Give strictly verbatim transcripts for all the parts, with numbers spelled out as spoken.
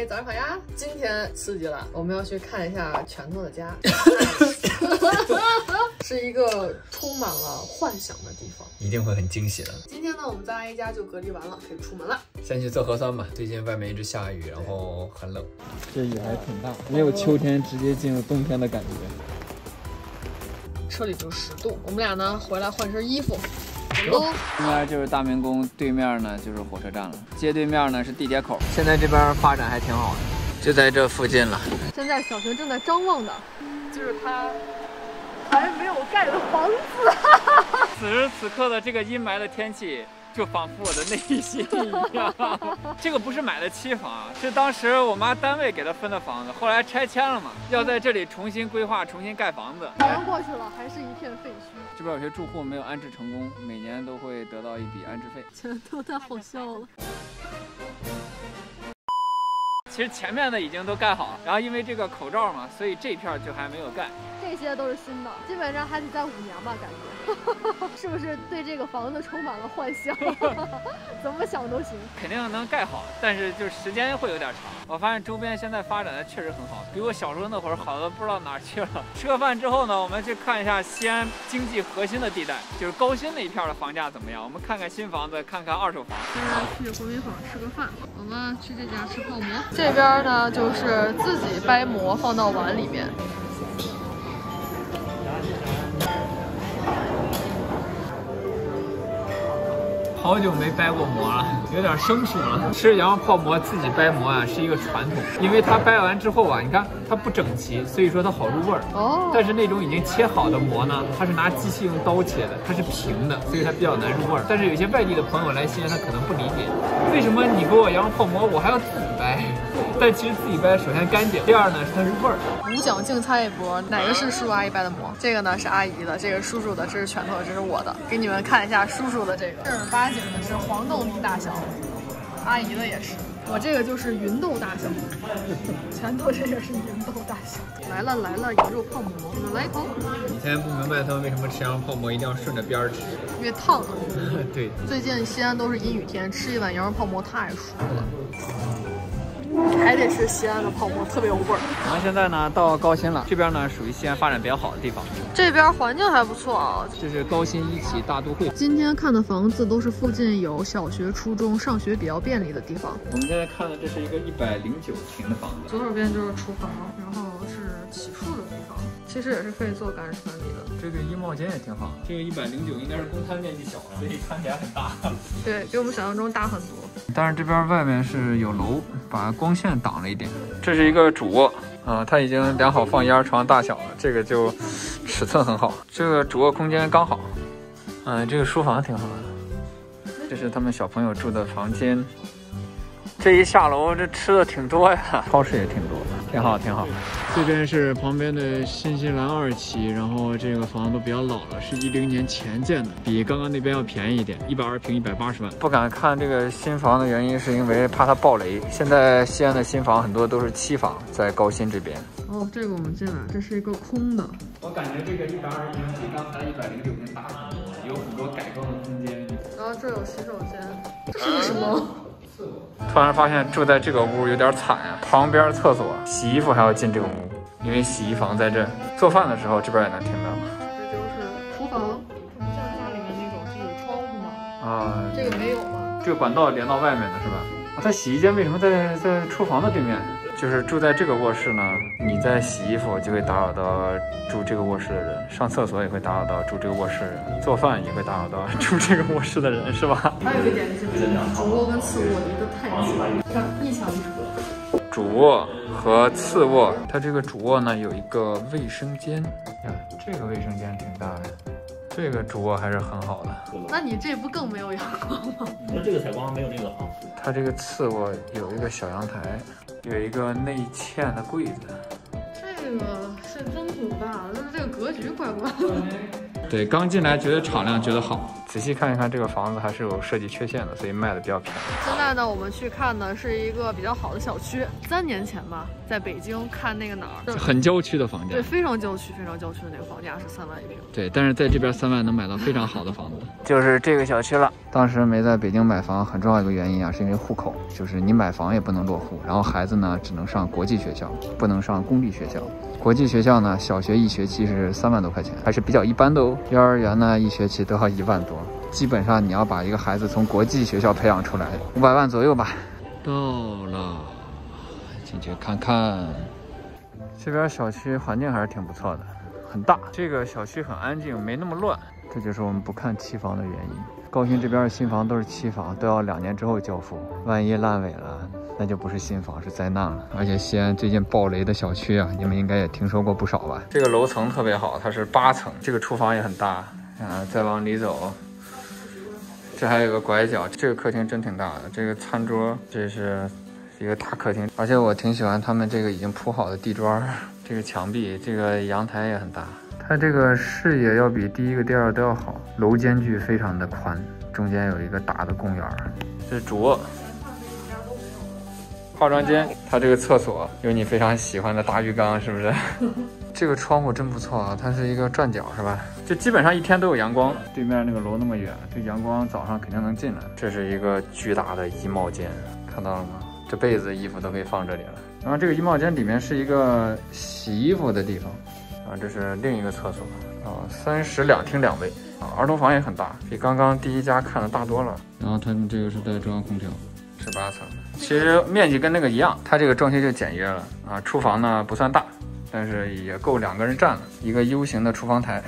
嘿，早上好呀！今天刺激了，我们要去看一下拳头的家，是一个充满了幻想的地方，一定会很惊喜的。今天呢，我们在阿姨家就隔离完了，可以出门了。先去做核酸吧，最近外面一直下雨，然后很冷，这雨还挺大，没有秋天直接进入冬天的感觉。车里就十度，我们俩呢回来换身衣服。 这边就是大明宫，对面呢就是火车站了，街对面呢是地铁口。现在这边发展还挺好的，就在这附近了。现在小熊正在张望的，就是他还没有盖的房子。此时此刻的这个阴霾的天气，就仿佛我的内心一样。这个不是买的期房，是当时我妈单位给她分的房子，后来拆迁了嘛，要在这里重新规划、重新盖房子。搬过去了，还是一片废墟。 这边有些住户没有安置成功，每年都会得到一笔安置费，这都太好笑了。其实前面的已经都盖好了，然后因为这个口罩嘛，所以这片就还没有盖。这些都是新的，基本上还得在五年吧，感觉是不是对这个房子充满了幻想？怎么想都行，肯定能盖好，但是就是时间会有点长。 我发现周边现在发展的确实很好，比我小时候那会儿好的不知道哪儿去了。吃个饭之后呢，我们去看一下西安经济核心的地带，就是高新那一片的房价怎么样？我们看看新房子，看看二手房。现在去回民坊吃个饭，我们去这家吃泡馍。这边呢就是自己掰馍放到碗里面。 好久没掰过馍了，有点生疏了。吃羊肉泡馍自己掰馍啊，是一个传统，因为它掰完之后啊，你看它不整齐，所以说它好入味儿。哦。但是那种已经切好的馍呢，它是拿机器用刀切的，它是平的，所以它比较难入味儿。但是有些外地的朋友来西安，他可能不理解，为什么你给我羊肉泡馍，我还要自己掰？但其实自己掰，首先干净，第二呢是它入味儿。五奖竞猜一波，哪个是叔叔阿姨掰的馍？这个呢是阿姨的，这个叔叔的，这是拳头，这是我的。给你们看一下叔叔的这个。正儿八经 这个是黄豆泥大小，阿姨的也是，我这个就是芸豆大小，拳头这个是芸豆大小。来了来了，羊肉泡馍，你们来一口。以前不明白他们为什么吃羊肉泡馍一定要顺着边吃，因为烫了。对，最近西安都是阴雨天，吃一碗羊肉泡馍太舒服了。 还得是西安的泡馍，特别有味儿。我们现在呢到高新了，这边呢属于西安发展比较好的地方，这边环境还不错啊。这是高新一期大都会。今天看的房子都是附近有小学、初中上学比较便利的地方。我们现在看的这是一个一百零九平的房子，左手边就是厨房，然后是洗漱的地方，其实也是可以做干湿分离的。这个衣帽间也挺好，这个一百零九应该是公摊面积小了，所以看起来很大。对，比我们想象中大很多。但是这边外面是有楼，把 光线挡了一点，这是一个主卧啊、呃，它已经量好放婴儿床大小了，这个就尺寸很好，这个主卧空间刚好，嗯、呃，这个书房挺好的，这是他们小朋友住的房间。这一下楼，这吃的挺多呀，超市也挺多，挺好挺好。这边是旁边的新西兰二期，然后这个房子都比较老了，是一零年前建的，比刚刚那边要便宜一点，一百二平一百八十万。不敢看这个新房的原因是因为怕它爆雷。现在西安的新房很多都是期房，在高新这边。哦，这个我们进来，这是一个空的。我感觉这个一百二十平比刚才一百零九平大很多，有很多改装的空间。然后这有洗手间，这是什么？嗯 突然发现住在这个屋有点惨啊！旁边厕所，洗衣服还要进这个屋，因为洗衣房在这。做饭的时候这边也能听到。这就是厨房，像家里面那种是有窗户吗？啊，这个没有吗？这个管道连到外面的是吧？啊，它洗衣间为什么在在厨房的对面？就是住在这个卧室呢，你在洗衣服就会打扰到住这个卧室的人，上厕所也会打扰到住这个卧室的人，做饭也会打扰到住这个卧室的人，是吧？还有一点就是主卧跟次卧离得太近了，看一墙之隔。主卧和次卧，它这个主卧呢有一个卫生间，呀，这个卫生间挺大的。 这个主卧还是很好的，那你这不更没有阳光吗？你说这个采光没有那个好。它这个次卧有一个小阳台，有一个内嵌的柜子。这个是真挺大，但是这个格局怪怪的。对，刚进来觉得敞亮，觉得好，仔细看一看，这个房子还是有设计缺陷的，所以卖的比较便宜。现在呢，我们去看的是一个比较好的小区。三年前吧，在北京看那个哪儿，很郊区的房价，对，非常郊区、非常郊区的那个房价是三万一平。对，但是在这边三万能买到非常好的房子，就是这个小区了。当时没在北京买房，很重要一个原因啊，是因为户口，就是你买房也不能落户，然后孩子呢只能上国际学校，不能上公立学校。国际学校呢，小学一学期是三万多块钱，还是比较一般的哦。幼儿园呢，一学期都要一万多。 基本上你要把一个孩子从国际学校培养出来，五百万左右吧。到了，进去看看。这边小区环境还是挺不错的，很大。这个小区很安静，没那么乱。这就是我们不看期房的原因。高新这边的新房都是期房，都要两年之后交付，万一烂尾了，那就不是新房，是灾难了。而且西安最近暴雷的小区啊，你们应该也听说过不少吧？这个楼层特别好，它是八层，这个厨房也很大啊。再往里走。 这还有个拐角，这个客厅真挺大的。这个餐桌，这是一个大客厅，而且我挺喜欢他们这个已经铺好的地砖，这个墙壁，这个阳台也很大。它这个视野要比第一个、第二个都要好，楼间距非常的宽，中间有一个大的公园。这是主卧，化妆间，它这个厕所有你非常喜欢的大浴缸，是不是？这个窗户真不错啊，它是一个转角是吧？就基本上一天都有阳光。对面那个楼那么远，这阳光早上肯定能进来。这是一个巨大的衣帽间，看到了吗？这被子、衣服都可以放这里了。然后这个衣帽间里面是一个洗衣服的地方，啊，这是另一个厕所啊，三室两厅两卫啊，儿童房也很大，比刚刚第一家看的大多了。然后他们这个是带中央空调。 十八层，其实面积跟那个一样，它这个装修就简约了啊。厨房呢不算大，但是也够两个人站了，一个 U 型的厨房台。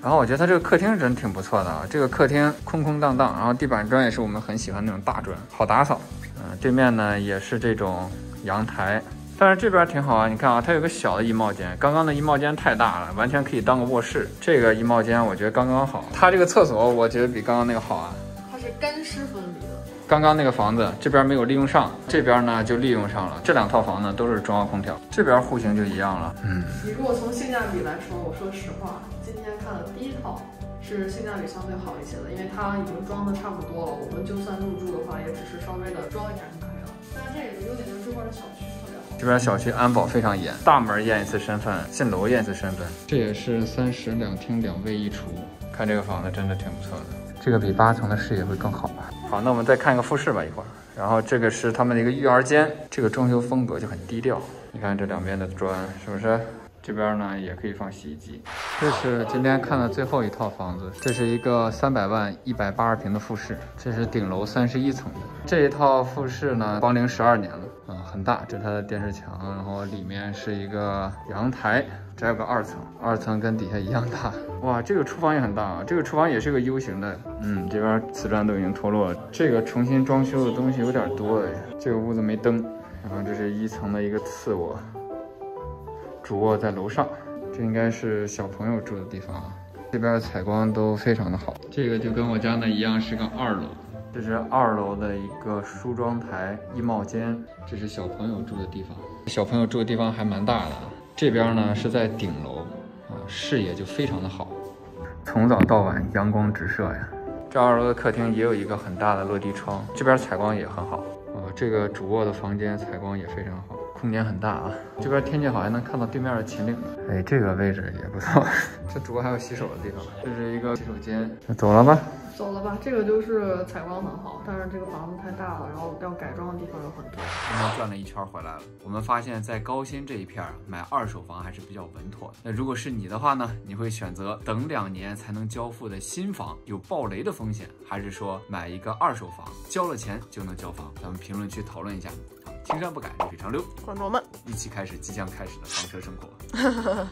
然后我觉得它这个客厅真挺不错的啊，这个客厅空空荡荡，然后地板砖也是我们很喜欢那种大砖，好打扫。嗯、呃，对面呢也是这种阳台，但是这边挺好啊，你看啊，它有个小的衣帽间，刚刚的衣帽间太大了，完全可以当个卧室。这个衣帽间我觉得刚刚好，它这个厕所我觉得比刚刚那个好啊。它是干湿分离的。 刚刚那个房子这边没有利用上，这边呢就利用上了。这两套房呢都是中央空调，这边户型就一样了。嗯，你如果从性价比来说，我说实话，今天看的第一套是性价比相对好一些的，因为它已经装的差不多了。我们就算入住的话，也只是稍微的装一下就可以了。但是这里的优点就是这块的小区特别好，这边小区安保非常严，大门验一次身份，进楼验一次身份。这也是三室两厅两卫一厨，看这个房子真的挺不错的。 这个比八层的视野会更好吧？好，那我们再看一个复式吧，一会儿。然后这个是他们的一个育儿间，这个装修风格就很低调。你看这两边的砖是不是？这边呢也可以放洗衣机。这是今天看的最后一套房子，这是一个三百万一百八十平的复式，这是顶楼三十一层的。这一套复式呢，光龄十二年了，嗯，很大。这是它的电视墙，然后里面是一个阳台。 还有个二层，二层跟底下一样大。哇，这个厨房也很大啊！这个厨房也是个 U 型的。嗯，这边瓷砖都已经脱落了。这个重新装修的东西有点多哎。这个屋子没灯，然后这是一层的一个次卧，主卧在楼上。这应该是小朋友住的地方啊。这边的采光都非常的好。这个就跟我家那一样，是个二楼。这是二楼的一个梳妆台、衣帽间。这是小朋友住的地方。小朋友住的地方还蛮大的。 这边呢是在顶楼啊，视野就非常的好，从早到晚阳光直射呀。这二楼的客厅也有一个很大的落地窗，这边采光也很好啊、呃。这个主卧的房间采光也非常好，空间很大啊。这边天气好还能看到对面的秦岭，哎，这个位置也不错。这主卧还有洗手的地方，这是一个洗手间。走了吧，走了吧。这个就是采光很好，但是这个房子太大了，然后要改装的地方有很多。 转了一圈回来了，我们发现，在高新这一片买二手房还是比较稳妥的。那如果是你的话呢？你会选择等两年才能交付的新房，有暴雷的风险，还是说买一个二手房，交了钱就能交房？咱们评论区讨论一下。青山不改，绿水长流，观众们一起开始即将开始的房车生活。